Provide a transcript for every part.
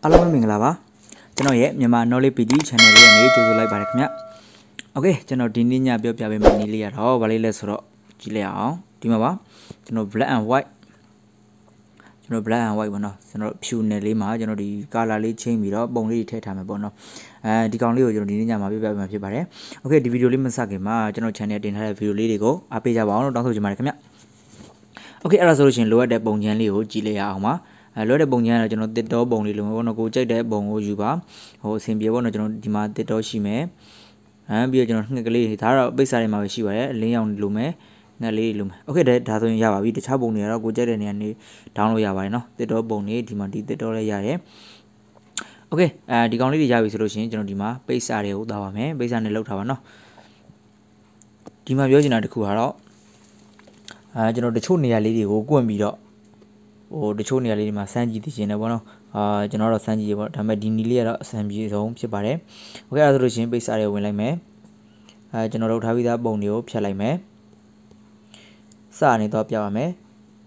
Halo, Minglaba. Channel ye, Myanmar Knowledge PD channel ye ni tu like barek mya. Oke, channel dini nya biop biabe manili ya ro, bali le soro chile ao. Di ma black and white. Channel black and white bono. Channel piu ne le ma, channel di color le change bi ro, bong le di the tham bono. Di kaung le channel dini nya ma biop biabe ma phit barek. Oke, di video le ma sak ke ma channel channel din ha video le de ko ape ja ba ao lo taw so ji ma rek mya. Oke, ara so lo chin lo at de bong chan le ko chile ya ao ma. Lalu ada bongnya ada jono tedo bong di lumo wono kucai ada bongo juga, ho sembia wono jono di mana tedo shime, biar jono ngekali hitara besar yang mau siwa ya, liyang di lume, ngali lume. Oke deh, datu yang jawa bi deh cabung nih, aku kucai deh nih nih, download jawa no, tedo bong nih di mana tedo le ya ya. Oke, di kaum ini di jawa solusinya jono di mana besar ya udah wame, besar nih laut no, di mana biar jono ada kuharo, jono ada cuni ya lidi gokuan bido. Oh, di chon ya lidi ma sanji di chena bono, jono ro sanji bono, tama di nili ro sanji zong psi pare, oke a zoro chen pesa re wela me, jono ro tawi da bong nio psa lai me, sa ni to pia me,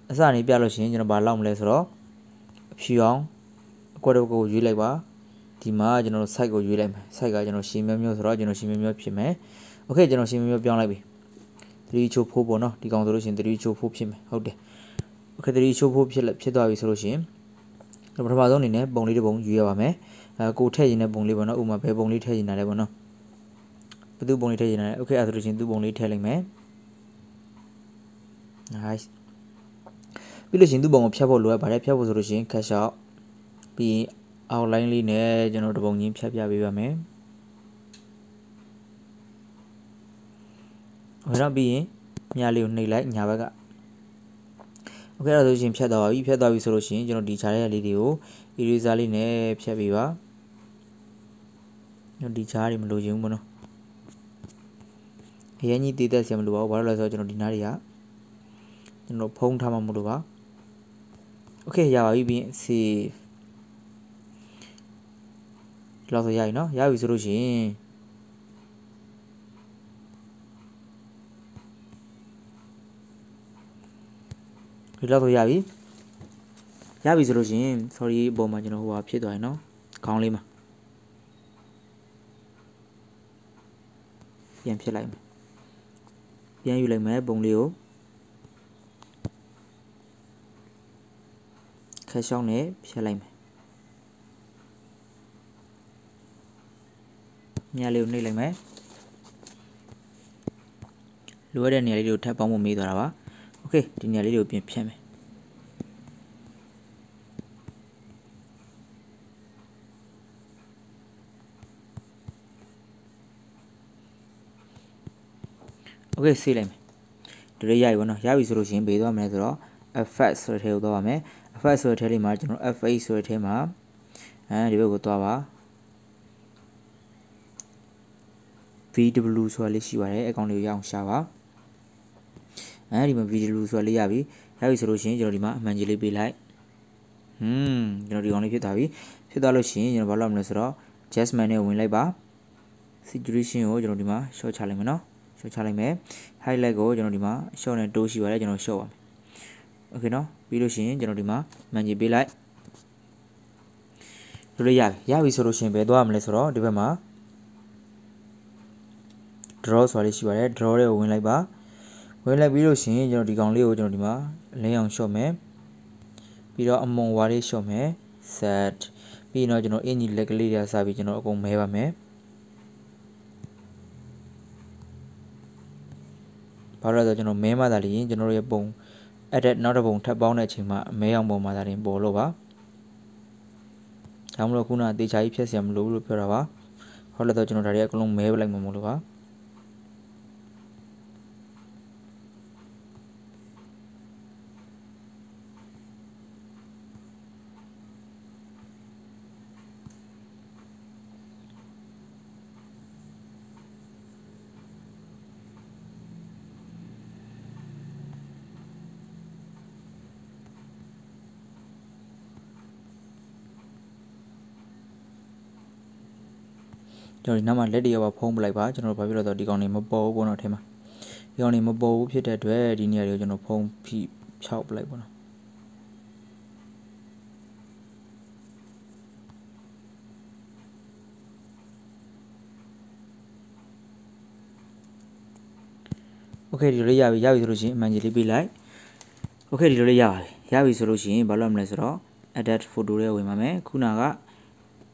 sa ni pia lo chen jono ba long le soro, psi yong, kodo ko ju lai ba, di ma jono sai ko ju lai me, sai ga jono shi me mio soro, jono shi me mio psi me, oke jono shi me mio piang lai bi, tri chu pu bono, di kong zoro chen tri chu pu psi me, oke. Oke dari coba bisa doa bisa lusin, beberapa tahun ini bong lidi bong juga bame, aku teh jina bong lidi bana umap ya bong lidi teh jina le bana, itu bong lidi teh jina le, oke atur lusin itu bong lidi teh leng me, nice, bila lusin itu bong opsi apa luar pada opsi apa lusin kasih, pi outline lidi ne jono bong ini opsi apa bame, orang bi nyali unni like nyawa ga. Oke, ada tujuan pihak dawi solusi, jono dicari video, iri zali ne pihak biwa, jono dicari meluji umbono, iya nyi tidak siam luwa, baru lazo jono dinari ya, jono pung tama muluwa, oke ya wawi bi si, lazo ya ino, ya wi solusi. Lato yabi solusi, sorry boma jono huwa psi doa ino, kaung lima, yang psi lai me, yang yu lai me bong liu, kai song ne psi lai me, nya liu ne lai me, lu ada nya liu ta bong mumi doa ba. Oke, di nyali dia punya piame. Oke, silem. Dulu ya ibu noh, ya bisa lusin beda mana tuh? Efek surat itu apa? Efek surat ini macam mana? Efek surat ini mah, di bawah itu apa? VW soalnya siapa ya? Account dia yang siapa? Lima video lu soal yabi, yabi solusi jono lima manjili bilai, jono diong lebih tawi, sudah lusi jono balam lesro, jas mane umin lai ba, si juri sio jono lima show chale meno, show chale me, hai lai go jono lima show ne dosi wala jono show, oke no, video sini jono lima manjili bilai, dulu yabi solusi be doa lesro, di bema, draw soal isi wala draw le umin lai ba. Wala biro sini jono di kaung leo jono di ma leong shome biro among wari shome set bino jono ini legli dia sabi jono kong meba me para da jono mema dali jono ya bong adet nora bong ta bong na chima meong bong ma dali bolo ba kaung lo kuna di chai pia siam lo lo pera ba hola da jono dari akong meba lang mo lo ba. Jadi nama lady ya wapong belai ba, jono papi lo tadi kong nima bau bono tema, kong nima bau psi te dwe di nia jono pong pi chau belai bono. Oke, di luar ya, di luar manjili bilai. Oke, di luar ya, di luar balon nesro. Adat fodore we mame kunaga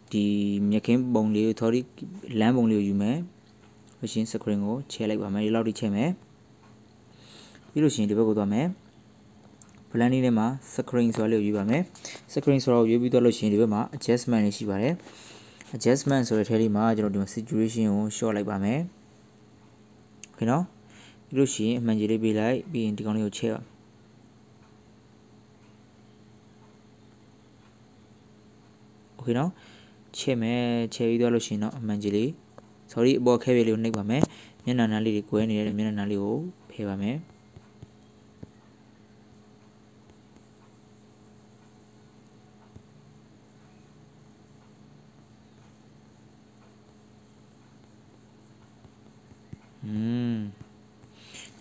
di nyakem bong liu tori lam bong liu yume. Oke, sekringo chelek ba mari lauri cheme. Ilu sini dibego to me. Planning ne ma screen so le yuba me. Screen so ro yubi to lo sini dibe ma adjustment ni shi bare. Adjustment so le the ri ma jano di ma situation o short lai ba me. Oke no. Ilu sini manjili bilai bi di kon yo che. Oke no. Che me che video lo sini no manjili. Sorry bo khe beli unnek ba me. Nyana nali ri ko ni re nyana nali o phe ba me.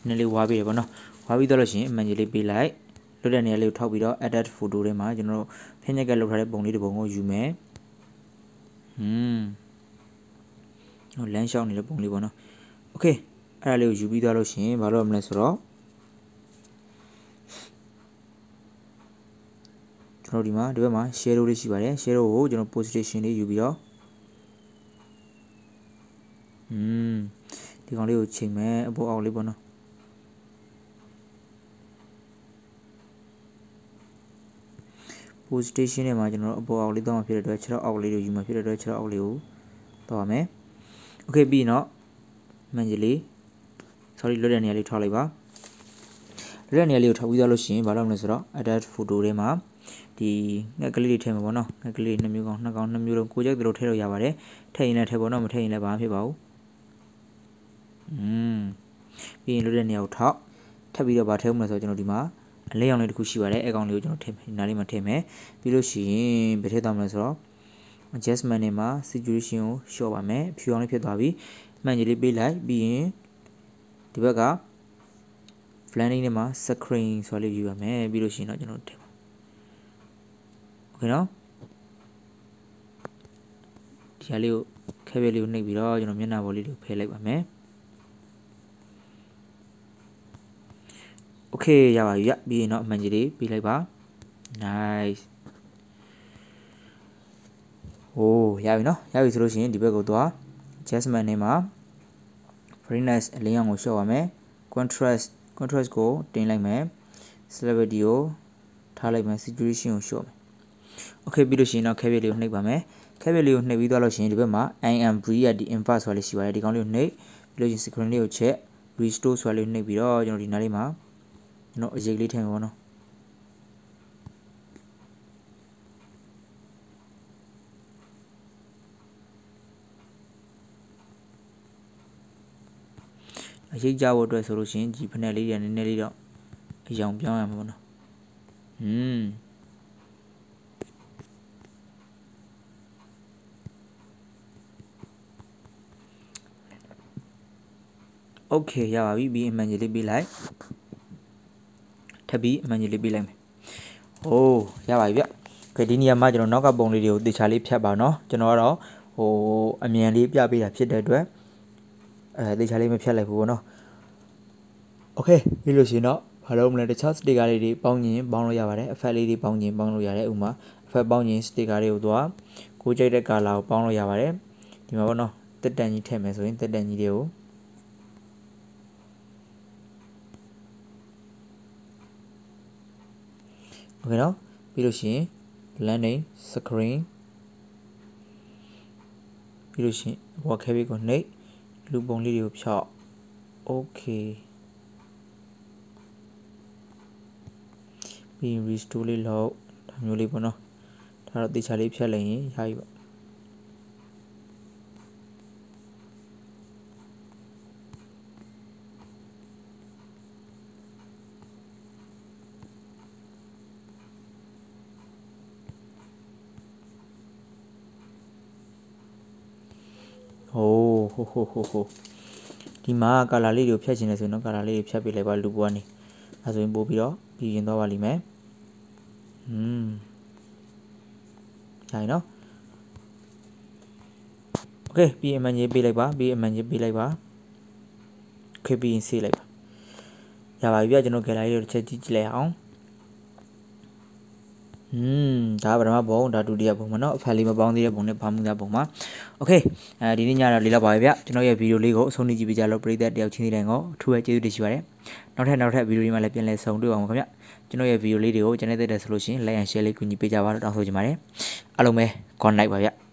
Nali wabi ba no wabi to lo shin manjili bilai lo de ne le thok pi do edit photo re ma jano phin yak lo thare bong ni de bong o yu me no lan shaw ni le bong li ba no okay ara le yu pi do lo shin ba lo amne so ro jano di ma de ba ma share o le shi ba de share o ho jano post station ni yu pi do di kon le o chei me bo aw le ba no postation ma jano bo aw le to ma phire do chra aw le yu ma phire do chra aw le o to ma me okay bi no manjili sorry lo de ne le thok lai ba lo de ne le thok pi do lo shin ba lo ma ne so ro adat photo re ma di ngak li ri the ma bo no ngak li ni myu kaung na kaung na myu lo ko jak de lo the lo ya ba de thain le the bo no ma thain le ba phit ba o bi lo de ne o thok thap pi do ba the ma ne so jano di ma ale yang le tikku shi ba de account le jano the na le ma the me pi lo shin be the ta ma ne so ro adjustment ne ma situation o show ba me phu yang le phit twa bi manjili bilai bi yin di bak ka planning ne ma screen so le yu ba me pi lo shin no jano the oke no dia le khebe le unnik bi do jano myanna bo le le phe lai ba me oke ya ba ya bi no manjili bilai ba nice oh ya bi no ya bi so lo shin di bak ko twa adjustment name ma brightness အလင်းရောင်ကိုလျှော့ပါမယ် contrast ကိုတင်လိုက်မယ် celebrity ကိုထားလိုက်မယ် situation ကိုလျှော့မယ် okay ပြီးလို့ရှိရင်တော့ caveat လေးကိုနှိပ်ပါမယ် caveat လေးကိုနှိပ်ပြီးသွားလို့ရှိရင်ဒီဘက်မှာ i am free ရဒီ inverse ဆိုတာလေးရှိပါတယ်ဒီကောင်လေးကိုနှိပ်ပြီးလို့ရှိရင် screen လေးကို check restore ဆိုတာလေးနှိပ်ပြီးတော့ကျွန်တော်ဒီနားလေးမှာကျွန်တော်အရေးလေးထည့်မယ်ပေါ့နော်အရေးကြဖို့အတွက်ဆိုလို့ရှိရင်ဒီဖက်နယ်လေးတွေနည်းနည်းလေးတော့အရောင်ပြောင်းရမှာပေါ့နော်โอเคရပါပြီပြီးအမှန်ကြီးလေးပေးလိုက်ထပ်ပြီးအမှန်ကြီးလေးပေးလိုက်မယ်ဟိုးရပါပြီဗျကဲဒီနေရာမှာကျွန်တော်နောက်ကပုံလေးတွေကိုတေချာလေးဖြတ်ပါနော်ကျွန်တော်ကတော့ဟိုအမြန်လေးပြပေးတာဖြစ်တဲ့အတွက်တေချာလေးမဖြတ်လိုက်ဘူးပေါ့နော်โอเคပြီးလို့ရှိရင်တော့ဘာလို့မလဲတခြား sticker လေးတွေပေါင်းရင်ပေါင်းလို့ရပါတယ် effect လေးတွေပေါင်းရင်ပေါင်းလို့ရတယ်ဥပမာ effect ပေါင်းရင် sticker တွေကိုသွားကိုကြိုက်တဲ့ color ကိုပေါင်းလို့ရပါတယ်ဒီမှာပေါ့နော်တက်တန်ကြီးထည့်မယ်ဆိုရင်တက်တန်ကြီးတွေကိုโอเคเนาะပြီးလို့ရှိရင် blend name screen ပြီးလို့ရှိရင်ဘောခဲပြီးကိုနှိပ်လူပုံလေးတွေကိုဖြောက်โอเคပြီး restore လေးလောက်ဒါမျိုးလေးပေါ့နော်ဒါတော့တေချာလေးဖြတ်လိုက်ရင်ရပြီပေါ့ဒီမှာကာလာလေးတွေကိုဖြတ်ခြင်းလဲဆိုရင်တော့ကာလာလေးတွေဖြတ်ပြလိုက်ပါလူပွားနေအဲဆိုရင်ပို့ပြီးတော့ပြင်ရင်သွားပါလိမ့်မယ်ညာနော်โอเคပြင်အမှန်ကြီးပေးလိုက်ပါပြင်အမှန်ကြီးပေးလိုက်ပါခေပြင်ဆေးလိုက်ပါ Yabaiya jeno gelai urce jijleang. Ta berma bong dadu dia bong mano fali ma bong dia bong ne pam dia bong ma. Oke, dini nyara lila baiya jeno ya video lego song ni jibi jalo prida dia uci ni lengo tuwe ciu di siware. Nore video ni malepien le song du bong kamya. Jeno ya video lego jene te da solusi le yang shele kunyi pe jawar tang so jimare. Alome kon naik baiya.